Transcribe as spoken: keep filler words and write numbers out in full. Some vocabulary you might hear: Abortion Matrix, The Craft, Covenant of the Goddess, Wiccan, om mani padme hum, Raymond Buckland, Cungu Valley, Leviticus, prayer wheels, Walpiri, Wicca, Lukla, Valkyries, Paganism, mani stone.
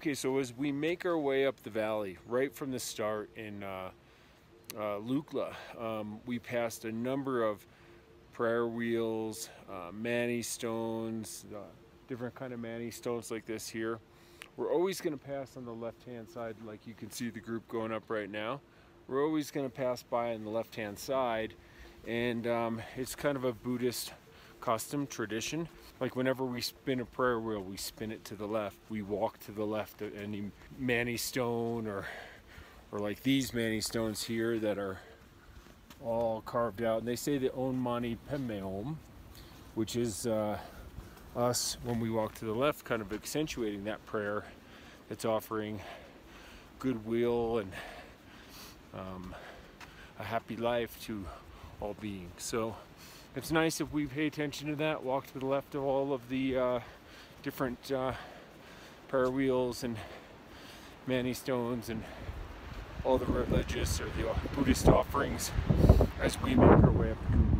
Okay, so as we make our way up the valley, right from the start in uh, uh, Lukla, um, we passed a number of prayer wheels, uh, mani stones, uh, different kind of mani stones like this here. We're always going to pass on the left-hand side, like you can see the group going up right now. We're always going to pass by on the left-hand side, and um, it's kind of a Buddhist custom tradition. Like whenever we spin a prayer wheel, we spin it to the left. We walk to the left of any mani stone, or or like these mani stones here that are all carved out, and they say the om mani padme hum, which is uh, us when we walk to the left, kind of accentuating that prayer that's offering goodwill and um, a happy life to all beings. So it's nice if we pay attention to that, walk to the left of all of the uh, different uh, prayer wheels and mani stones and all the religious or the Buddhist offerings as we make our way up the Cungu Valley.